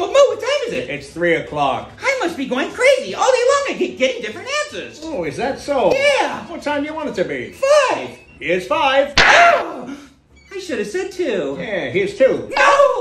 Uncle Moe, what time is it? It's 3 o'clock. I must be going crazy. All day long I keep getting different answers. Oh, is that so? Yeah. What time do you want it to be? 5. Here's 5. Oh, I should have said 2. Yeah, here's 2. No!